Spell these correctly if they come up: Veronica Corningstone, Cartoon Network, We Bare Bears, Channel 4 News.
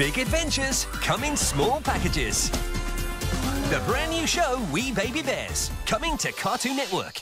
Big adventures come in small packages. The brand new show, We Bare Bears, coming to Cartoon Network.